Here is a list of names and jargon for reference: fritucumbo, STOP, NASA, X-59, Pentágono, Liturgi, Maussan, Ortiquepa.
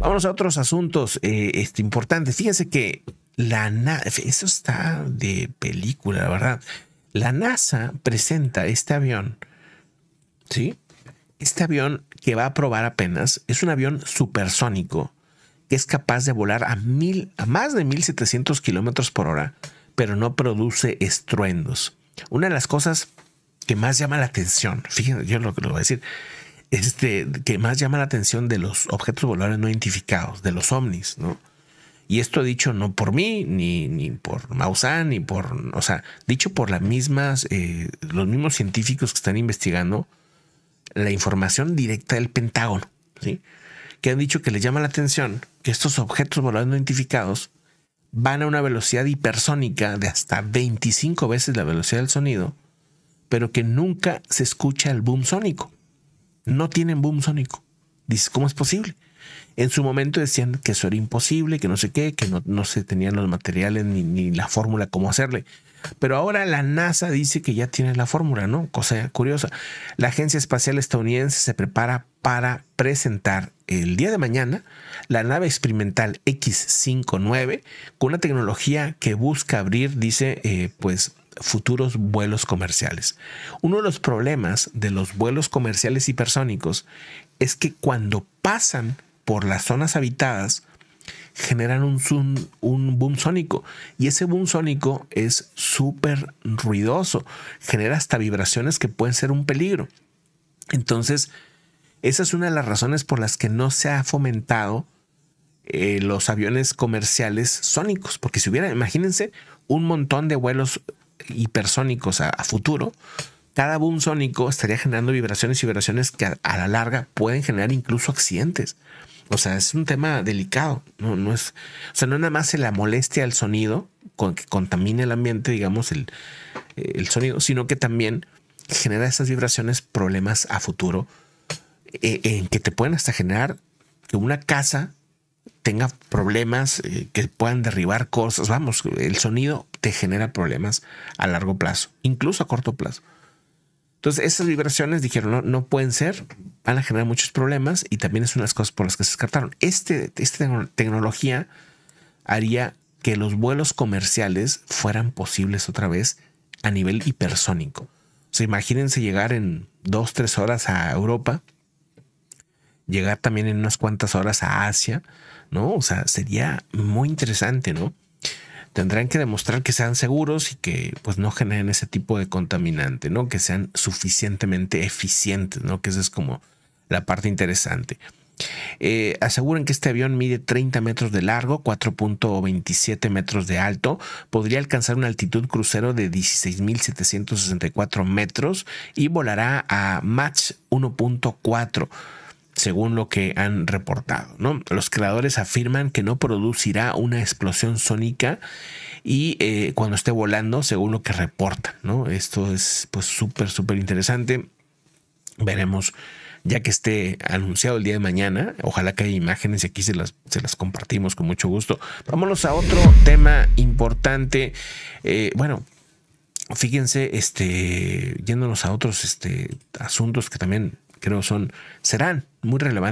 Vámonos a otros asuntos importantes. Fíjense que la NASA, eso está de película, la verdad. La NASA presenta este avión, ¿sí? Este avión que va a probar apenas es un avión supersónico que es capaz de volar a más de 1700 kilómetros por hora, pero no produce estruendos. Una de las cosas que más llama la atención, fíjense, yo lo que les voy a decir, que más llama la atención de los objetos voladores no identificados, de los ovnis, ¿no? Y esto dicho no por mí, ni por Maussan, ni por... O sea, dicho por las mismas, los mismos científicos que están investigando la información directa del Pentágono, ¿sí? Que han dicho que les llama la atención que estos objetos voladores no identificados van a una velocidad hipersónica de hasta 25 veces la velocidad del sonido, pero que nunca se escucha el boom sónico. No tienen boom sónico. Dices, ¿cómo es posible? En su momento decían que eso era imposible, que no sé qué, que no se tenían los materiales ni la fórmula cómo hacerle. Pero ahora la NASA dice que ya tiene la fórmula, ¿no? Cosa curiosa. La Agencia Espacial Estadounidense se prepara para presentar el día de mañana la nave experimental X-59 con una tecnología que busca abrir, dice, pues, futuros vuelos comerciales. Uno de los problemas de los vuelos comerciales hipersónicos es que cuando pasan por las zonas habitadas generan un boom sónico, y ese boom sónico es súper ruidoso, genera hasta vibraciones que pueden ser un peligro. Entonces, esa es una de las razones por las que no se ha fomentado los aviones comerciales sónicos, porque si hubiera, imagínense, un montón de vuelos hipersónicos a futuro, cada boom sónico estaría generando vibraciones y vibraciones que a la larga pueden generar incluso accidentes. O sea, es un tema delicado. No es, o sea, no nada más la molestia del sonido que contamina el ambiente, digamos, el sonido, sino que también genera esas vibraciones problemas a futuro en que te pueden hasta generar que una casa tenga problemas, que puedan derribar cosas. Vamos, el sonido te genera problemas a largo plazo, incluso a corto plazo. Entonces, esas vibraciones, dijeron, no pueden ser, van a generar muchos problemas, y también es una de las cosas por las que se descartaron. Esta tecnología haría que los vuelos comerciales fueran posibles otra vez a nivel hipersónico. O sea, imagínense llegar en 2-3 horas a Europa, llegar también en unas cuantas horas a Asia, ¿no? O sea, sería muy interesante, ¿no? Tendrán que demostrar que sean seguros y que pues no generen ese tipo de contaminante, ¿no? Que sean suficientemente eficientes, ¿no? Que esa es como la parte interesante. Aseguran que este avión mide 30 metros de largo, 4.27 metros de alto, podría alcanzar una altitud crucero de 16.764 metros y volará a Mach 1.4. según lo que han reportado, ¿no? Los creadores afirman que no producirá una explosión sónica y cuando esté volando, según lo que reportan, ¿no? Esto es pues súper interesante. Veremos ya que esté anunciado el día de mañana. Ojalá que haya imágenes y aquí se las compartimos con mucho gusto. Vámonos a otro tema importante. Bueno, fíjense, yéndonos a otros asuntos que también creo serán muy relevantes.